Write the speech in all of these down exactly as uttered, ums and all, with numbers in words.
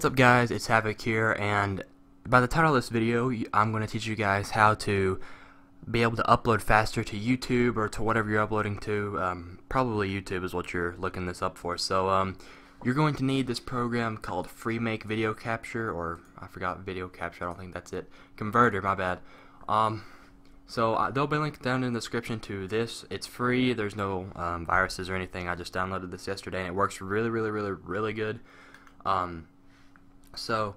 What's up guys, it's Havoc here, and by the title of this video I'm going to teach you guys how to be able to upload faster to YouTube or to whatever you're uploading to. Um, probably YouTube is what you're looking this up for. So um, you're going to need this program called Freemake Video Capture, or I forgot Video Capture, I don't think that's it. Converter, my bad. Um, so uh, there'll be a link down in the description to this. It's free, there's no um, viruses or anything. I just downloaded this yesterday and it works really, really, really, really good. Um, So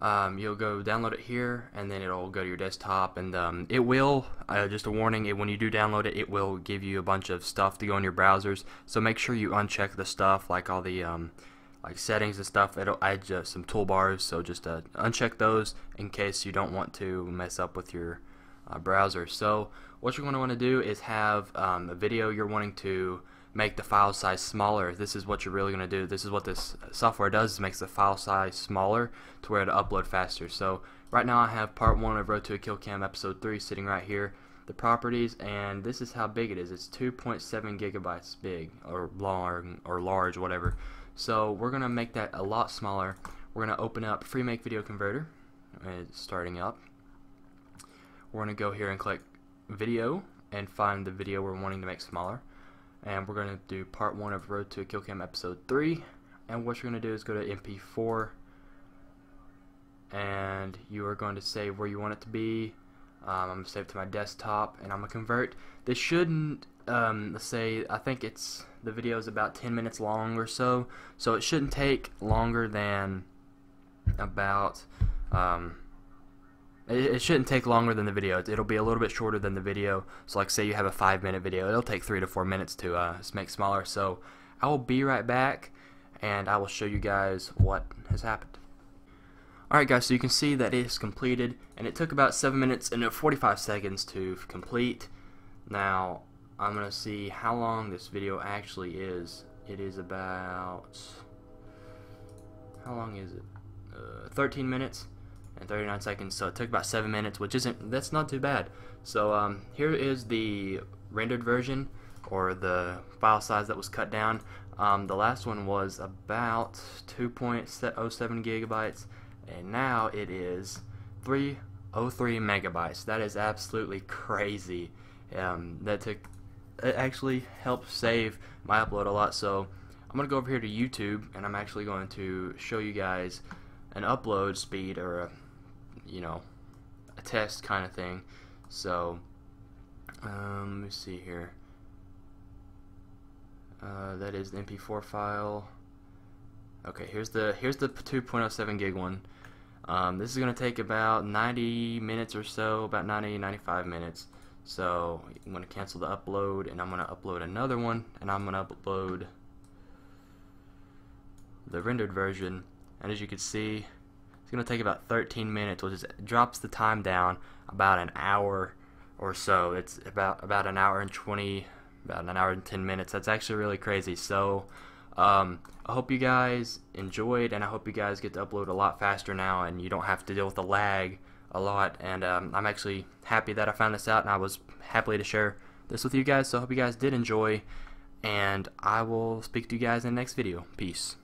um, you'll go download it here, and then it'll go to your desktop, and um, it will, uh, just a warning, it, when you do download it, it will give you a bunch of stuff to go in your browsers, so make sure you uncheck the stuff, like all the um, like settings and stuff. It'll add uh, some toolbars, so just uh, uncheck those in case you don't want to mess up with your uh, browser. So what you're going to want to do is have um, a video you're wanting to make the file size smaller. This is what you're really going to do. This is what this software does, is makes the file size smaller to where to upload faster. So right now I have part one of Road to a Killcam episode three sitting right here, the properties, and this is how big it is. It's two point seven gigabytes big, or long, or large, whatever. So we're going to make that a lot smaller. We're going to open up Freemake Video Converter. It's starting up. We're going to go here and click video and find the video we're wanting to make smaller. And we're going to do part one of Road to a Killcam episode three, and what you're going to do is go to M P four, and you are going to save where you want it to be. um, I'm going to save to my desktop, and I'm going to convert. This shouldn't, um, let's say, I think it's, the video is about ten minutes long or so, so it shouldn't take longer than about, um, it shouldn't take longer than the video. It'll be a little bit shorter than the video. So like say you have a five minute video, it'll take three to four minutes to uh, make smaller. So I will be right back and I will show you guys what has happened. Alright guys, so you can see that it is completed, and it took about seven minutes and forty-five seconds to complete. Now I'm gonna see how long this video actually is. It is about, how long is it? Uh, thirteen minutes and thirty-nine seconds, so it took about seven minutes, which isn't, that's not too bad. So um, here is the rendered version, or the file size that was cut down. Um, the last one was about two point oh seven gigabytes, and now it is three hundred three megabytes. That is absolutely crazy. Um, that took, it actually helped save my upload a lot. So I'm gonna go over here to YouTube, and I'm actually going to show you guys an upload speed, or a, you know, a test kind of thing. So um, let me see here. Uh, that is the M P four file. Okay, here's the here's the two point oh seven gig one. Um, this is gonna take about ninety minutes or so, about ninety, ninety-five minutes. So I'm gonna cancel the upload, and I'm gonna upload another one, and I'm gonna upload the rendered version. And as you can see, it's going to take about thirteen minutes, which is, drops the time down about an hour or so. It's about about an hour and twenty, about an hour and ten minutes. That's actually really crazy. So um, I hope you guys enjoyed, and I hope you guys get to upload a lot faster now, and you don't have to deal with the lag a lot. And um, I'm actually happy that I found this out, and I was happy to share this with you guys. So I hope you guys did enjoy, and I will speak to you guys in the next video. Peace.